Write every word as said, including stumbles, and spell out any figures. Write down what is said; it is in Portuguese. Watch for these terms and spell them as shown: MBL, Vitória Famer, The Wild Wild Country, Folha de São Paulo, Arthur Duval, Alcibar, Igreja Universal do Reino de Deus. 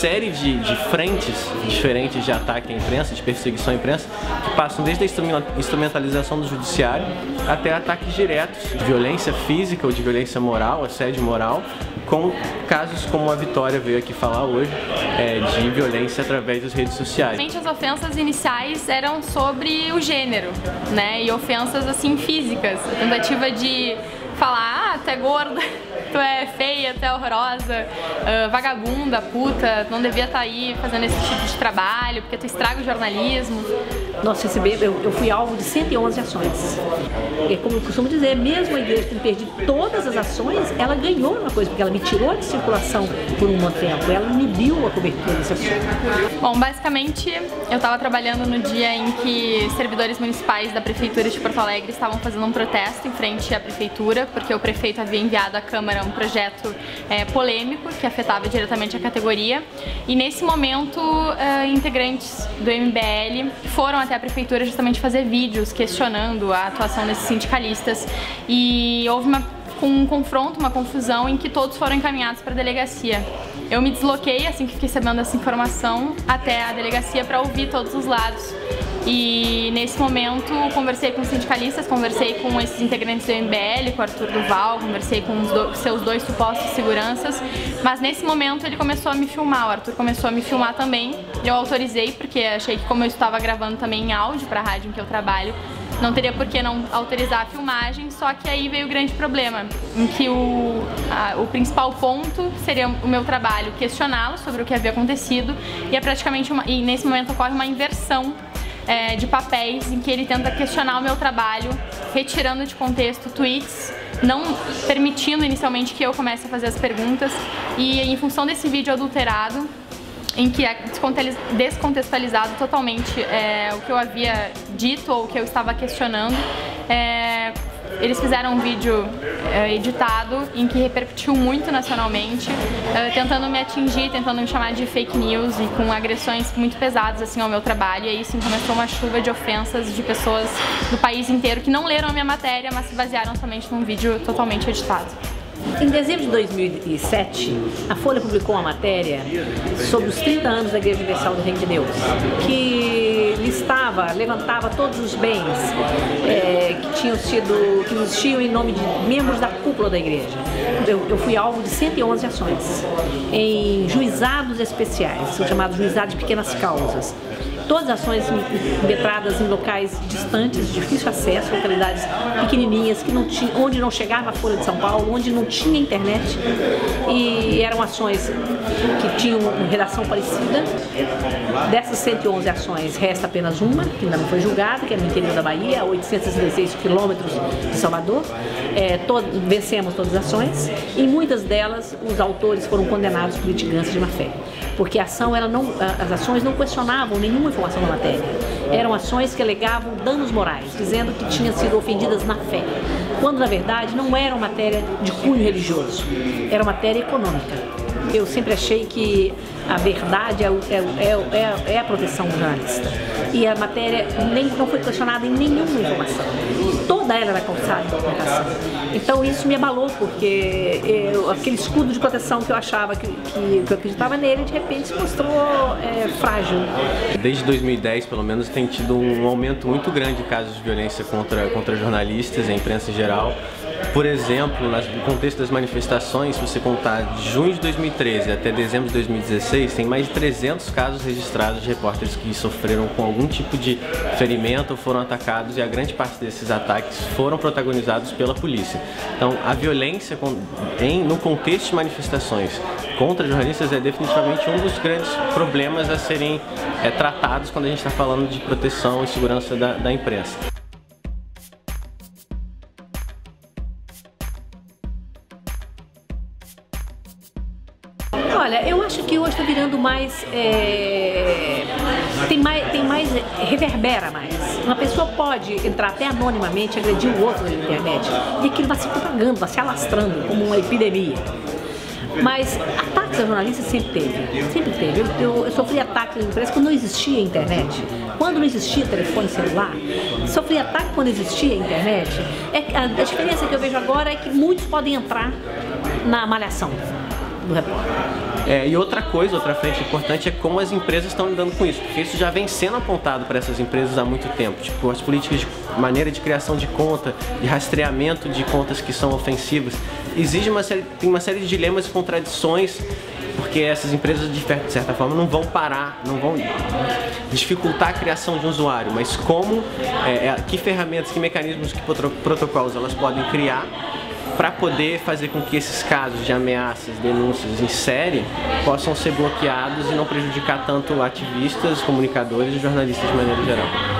série de, de frentes diferentes de ataque à imprensa, de perseguição à imprensa, que passam desde a instrumentalização do judiciário até ataques diretos de violência física ou de violência moral, assédio moral, com casos como a Vitória veio aqui falar hoje, é, de violência através das redes sociais. As ofensas iniciais eram sobre o gênero, né, e ofensas assim físicas, a tentativa de falar, ah, tu é gorda, tu é feia, tu é horrorosa, uh, vagabunda, puta, tu não devia estar aí fazendo esse tipo de trabalho, porque tu estraga o jornalismo. Nós recebemos, eu, eu fui alvo de cento e onze ações. E como eu costumo dizer, mesmo a igreja tendo perdido todas as ações, ela ganhou uma coisa, porque ela me tirou de circulação por um bom tempo, ela me deu a cobertura desse assunto. Bom, basicamente, eu estava trabalhando no dia em que servidores municipais da Prefeitura de Porto Alegre estavam fazendo um protesto em frente à Prefeitura, porque o prefeito havia enviado à Câmara um projeto é, polêmico que afetava diretamente a categoria, e nesse momento uh, integrantes do M B L foram até a prefeitura justamente fazer vídeos questionando a atuação desses sindicalistas, e houve uma, um confronto, uma confusão em que todos foram encaminhados para a delegacia. Eu me desloquei assim que fiquei sabendo dessa informação até a delegacia para ouvir todos os lados. E nesse momento conversei com sindicalistas, conversei com esses integrantes do M B L, com o Arthur Duval, conversei com os do, seus dois supostos seguranças, mas nesse momento ele começou a me filmar, o Arthur começou a me filmar também, eu autorizei porque achei que, como eu estava gravando também em áudio para a rádio em que eu trabalho, não teria por que não autorizar a filmagem, só que aí veio o grande problema, em que o, a, o principal ponto seria o meu trabalho, questioná-lo sobre o que havia acontecido, e é praticamente uma, e nesse momento ocorre uma inversão É, de papéis, em que ele tenta questionar o meu trabalho, retirando de contexto tweets, não permitindo inicialmente que eu comece a fazer as perguntas, e em função desse vídeo adulterado, em que é descontextualizado totalmente é, o que eu havia dito ou o que eu estava questionando, é, eles fizeram um vídeo é, editado em que repercutiu muito nacionalmente, é, tentando me atingir, tentando me chamar de fake news e com agressões muito pesadas assim ao meu trabalho. E aí sim começou uma chuva de ofensas de pessoas do país inteiro que não leram a minha matéria, mas se basearam somente num vídeo totalmente editado. Em dezembro de dois mil e sete, a Folha publicou uma matéria sobre os trinta anos da Igreja Universal do Reino de Deus, que listava, levantava todos os bens é, que tinham sido, que existiam em nome de membros da cúpula da igreja. Eu, eu fui alvo de cento e onze ações em juizados especiais, são chamados juizados de pequenas causas. Todas as ações impetradas em locais distantes, de difícil acesso, localidades pequenininhas, que não tinha, onde não chegava a Folha de São Paulo, onde não tinha internet, e eram ações que tinham uma redação parecida. Dessas cento e onze ações, resta apenas uma, que ainda não foi julgada, que é no interior da Bahia, a oitocentos e dezesseis quilômetros de Salvador. É, todo, vencemos todas as ações, e muitas delas os autores foram condenados por litigância de má-fé, porque a ação, ela não, as ações não questionavam nenhuma informação da matéria. Eram ações que alegavam danos morais, dizendo que tinham sido ofendidas na fé, quando na verdade não era uma matéria de cunho religioso, era uma matéria econômica. Eu sempre achei que a verdade é, é, é, é a proteção do jornalista, e a matéria nem, não foi questionada em nenhuma informação. Toda ela era calçada em comunicação. Então isso me abalou, porque eu, aquele escudo de proteção que eu achava, que, que, que eu acreditava nele, de repente se mostrou é, frágil. Desde dois mil e dez, pelo menos, tem tido um aumento muito grande de casos de violência contra, contra jornalistas e a imprensa em geral. Por exemplo, no contexto das manifestações, se você contar de junho de dois mil e treze até dezembro de dois mil e dezesseis, tem mais de trezentos casos registrados de repórteres que sofreram com algum tipo de ferimento ou foram atacados, e a grande parte desses ataques foram protagonizados pela polícia. Então, a violência em, no contexto de manifestações contra jornalistas é definitivamente um dos grandes problemas a serem é, tratados quando a gente está falando de proteção e segurança da, da imprensa. Olha, eu acho que hoje está virando mais, é, tem mais, tem mais, reverbera mais. Uma pessoa pode entrar até anonimamente, agredir o outro na internet, e aquilo vai se propagando, vai se alastrando como uma epidemia. Mas ataques a jornalistas sempre teve, sempre teve. Eu, eu, eu sofri ataques na imprensa quando não existia internet, quando não existia telefone celular, sofri ataque quando existia internet. É, a, a diferença que eu vejo agora é que muitos podem entrar na malhação. do repórter. É, e outra coisa, outra frente importante é como as empresas estão lidando com isso, porque isso já vem sendo apontado para essas empresas há muito tempo. Tipo, as políticas de maneira de criação de conta, de rastreamento de contas que são ofensivas, exige uma série, tem uma série de dilemas e contradições, porque essas empresas, de certa forma, não vão parar, não vão dificultar a criação de um usuário, mas como, é, que ferramentas, que mecanismos, que protocolos elas podem criar para poder fazer com que esses casos de ameaças, denúncias em série possam ser bloqueados e não prejudicar tanto ativistas, comunicadores e jornalistas de maneira geral.